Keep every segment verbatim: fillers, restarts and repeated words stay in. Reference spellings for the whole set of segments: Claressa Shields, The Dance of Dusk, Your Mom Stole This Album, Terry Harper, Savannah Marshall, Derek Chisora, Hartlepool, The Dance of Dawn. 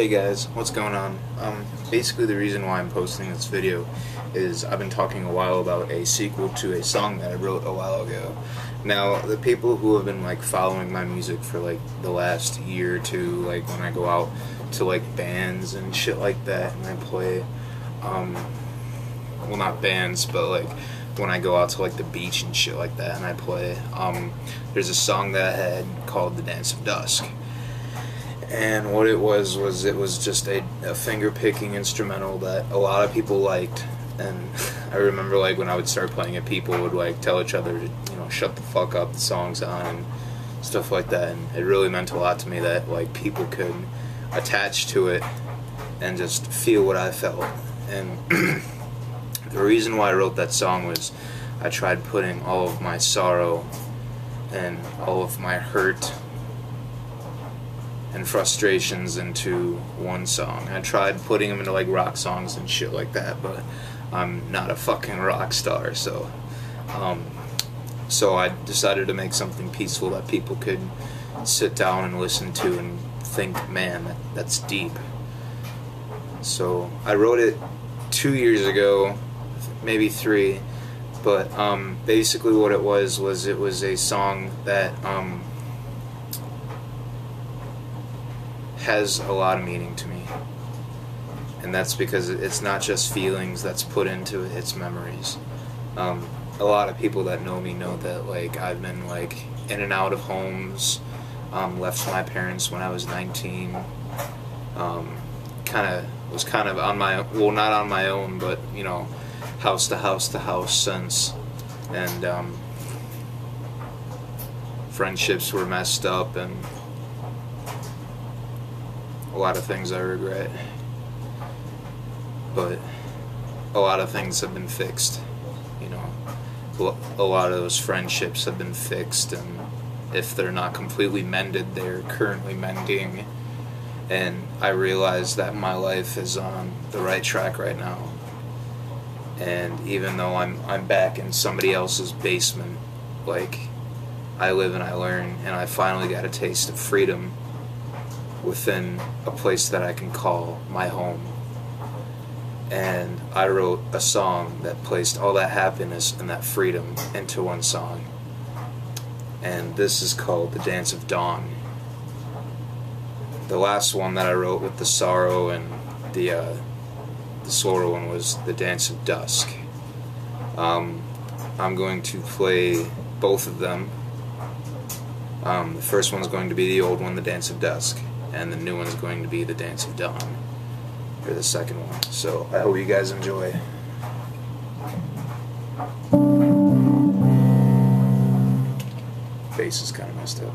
Hey guys, what's going on? Um, basically the reason why I'm posting this video is I've been talking a while about a sequel to a song that I wrote a while ago. Now, the people who have been like following my music for like the last year or two, like when I go out to like bands and shit like that and I play, um, well not bands, but like when I go out to like the beach and shit like that and I play, um, there's a song that I had called The Dance of Dusk. And what it was, was it was just a, a finger-picking instrumental that a lot of people liked. And I remember, like, when I would start playing it, people would, like, tell each other to, you know, shut the fuck up, the song's on, and stuff like that. And it really meant a lot to me that, like, people could attach to it and just feel what I felt. And the reason why I wrote that song was I tried putting all of my sorrow and all of my hurt and frustrations into one song. I tried putting them into like rock songs and shit like that, but I'm not a fucking rock star, so um, so I decided to make something peaceful that people could sit down and listen to and think, man, that, that's deep. So I wrote it two years ago, maybe three, but um, basically what it was was it was a song that um, has a lot of meaning to me, and that's because it's not just feelings that's put into it, it's memories. Um, a lot of people that know me know that like I've been like in and out of homes, um, left my parents when I was nineteen, um, kind of was kind of on my, well not on my own, but you know, house to house to house since, and um, friendships were messed up and a lot of things I regret, but a lot of things have been fixed, you know, a lot of those friendships have been fixed, and if they're not completely mended, they're currently mending, and I realize that my life is on the right track right now, and even though I'm, I'm back in somebody else's basement, like, I live and I learn, and I finally got a taste of freedom within a place that I can call my home. And I wrote a song that placed all that happiness and that freedom into one song. And this is called The Dance of Dawn. The last one that I wrote with the sorrow and the, uh, the sorrow one was The Dance of Dusk. Um, I'm going to play both of them. Um, the first one's going to be the old one, The Dance of Dusk. And the new one's going to be The Dance of Dawn, or the second one. So I hope you guys enjoy. Bass is kind of messed up.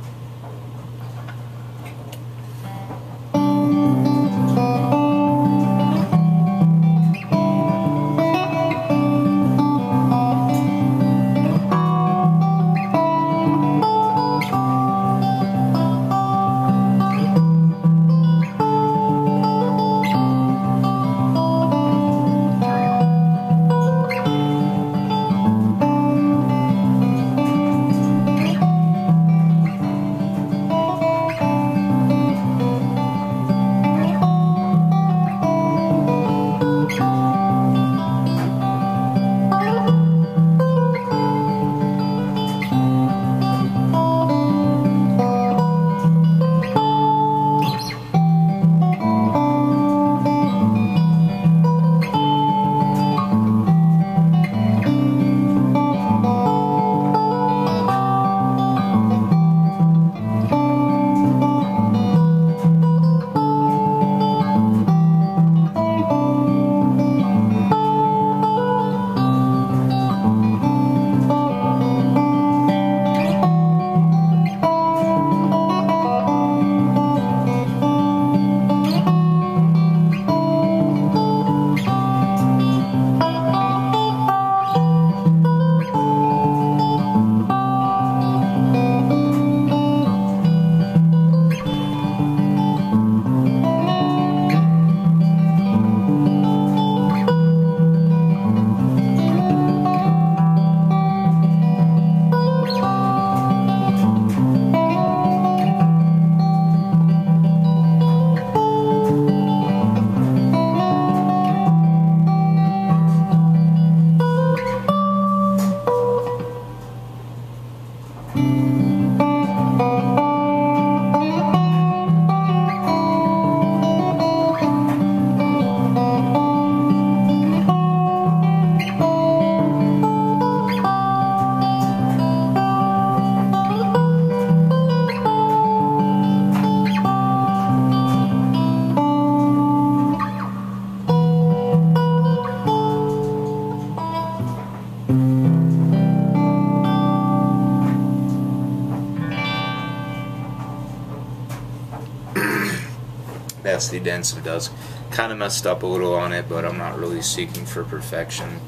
that's The Dance of Dusk. Kind of messed up a little on it, but I'm not really seeking for perfection.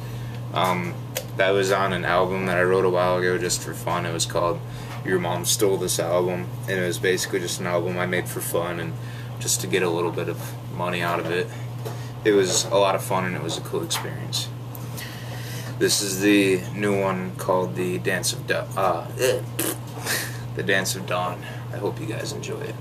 Um, that was on an album that I wrote a while ago just for fun. It was called Your Mom Stole This Album, and it was basically just an album I made for fun and just to get a little bit of money out of it. It was a lot of fun and it was a cool experience. This is the new one called The Dance of Da- uh, The Dance of Dawn. I hope you guys enjoy it.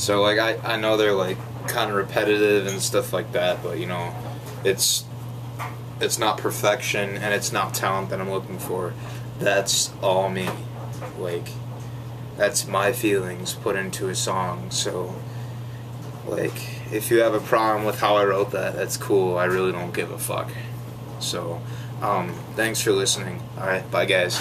So like I, I know they're like kind of repetitive and stuff like that, but you know, it's it's not perfection and it's not talent that I'm looking for. That's all me. Like, that's my feelings put into a song. So like, if you have a problem with how I wrote that, that's cool. I really don't give a fuck. So um, thanks for listening. Alright, bye guys.